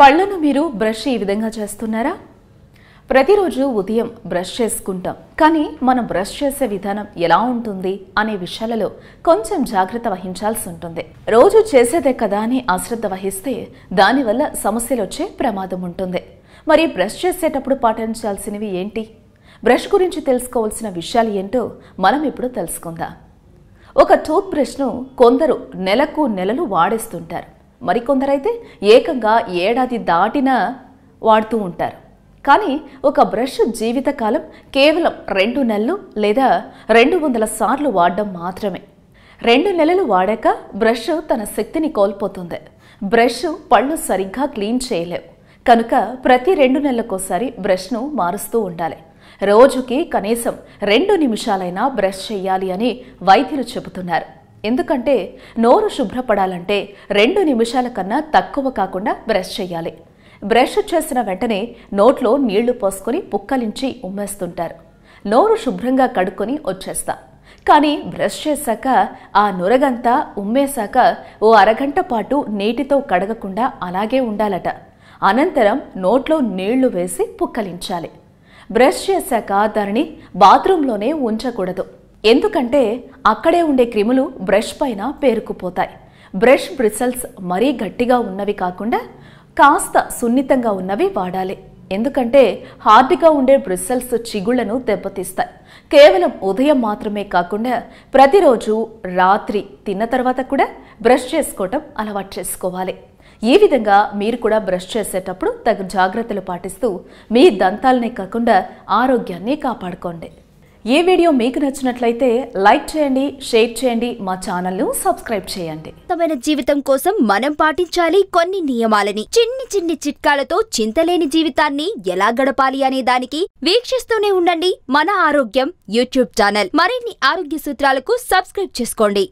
పళ్ళను మీరు బ్రష్ ఈ విధంగా చేస్తున్నారా? ప్రతిరోజు ఉదయం బ్రష్ చేసుకుంటాం, కానీ మనం బ్రష్ చేసే విధానం ఎలా ఉంటుంది అనే విషయాలలో కొంచెం జాగ్రత్త వహించాల్సి ఉంటుంది. రోజు చేసేదే కదా అని అశ్రద్ధ వహిస్తే దానివల్ల సమస్యలు వచ్చే ప్రమాదం ఉంటుంది. మరి బ్రష్ చేసేటప్పుడు పాటించాల్సినవి ఏంటి? బ్రష్ గురించి తెలుసుకోవాల్సిన విషయాలు ఏంటో మనం ఇప్పుడు తెలుసుకుందాం. ఒక టూత్ బ్రష్ను కొందరు నెలకు నెలలు వాడేస్తుంటారు, మరికొందరైతే ఏకంగా ఏడాది దాటినా వాడుతూ ఉంటారు. కానీ ఒక బ్రష్ జీవితకాలం కేవలం 2 నెలలు లేదా 200 సార్లు వాడడం మాత్రమే. 2 నెలలు వాడాక బ్రష్ తన శక్తిని కోల్పోతుంది. బ్రష్ పళ్ళు సరిగ్గా క్లీన్ చేయలేవు, కనుక ప్రతి 2 నెలలకోసారి బ్రష్ను మారుస్తూ ఉండాలి. రోజుకి కనీసం 2 నిమిషాలైనా బ్రష్ చేయాలి అని వైద్యులు చెబుతున్నారు. ఎందుకంటే నోరు శుభ్రపడాలంటే 2 నిమిషాల కన్నా తక్కువ కాకుండా బ్రష్ చేయాలి. బ్రష్ చేసిన వెంటనే నోట్లో నీళ్లు పోసుకొని పుక్కలించి ఉమ్మేస్తుంటారు. నోరు శుభ్రంగా కడుక్కొని వచ్చేస్తా, కానీ బ్రష్ చేశాక ఆ నురగంతా ఉమ్మేశాక ఓ అరగంట పాటు నీటితో కడగకుండా అలాగే ఉండాలట. అనంతరం నోట్లో నీళ్లు వేసి పుక్కలించాలి. బ్రష్ చేశాక దానిని బాత్రూంలోనే ఉంచకూడదు, ఎందుకంటే అక్కడే ఉండే క్రిములు బ్రష్ పైన పేరుకుపోతాయి. బ్రష్ బ్రిసల్స్ మరీ గట్టిగా ఉన్నవి కాకుండా కాస్త సున్నితంగా ఉన్నవి వాడాలి, ఎందుకంటే హార్డ్గా ఉండే బ్రిసల్స్ చిగుళ్లను దెబ్బతీస్తాయి. కేవలం ఉదయం మాత్రమే కాకుండా ప్రతిరోజు రాత్రి తిన్న తర్వాత కూడా బ్రష్ చేసుకోవటం అలవాటు చేసుకోవాలి. ఈ విధంగా మీరు కూడా బ్రష్ చేసేటప్పుడు తగు జాగ్రత్తలు పాటిస్తూ మీ దంతాలనే కాకుండా ఆరోగ్యాన్ని కాపాడుకోండి. ఈ వీడియో మీకు నచ్చినట్లయితే లైక్ చేయండి, షేర్ చేయండి, మా ఛానల్ను సబ్స్క్రైబ్ చేయండి. తమ జీవితం కోసం మనం పాటించాలి కొన్ని నియమాలని. చిన్ని చిన్ని చిట్కాలతో చింతలేని జీవితాన్ని ఎలా గడపాలి అనే దానికి వీక్షిస్తూనే ఉండండి మన ఆరోగ్యం యూట్యూబ్ ఛానల్. మరిన్ని ఆరోగ్య సూత్రాలకు సబ్స్క్రైబ్ చేసుకోండి.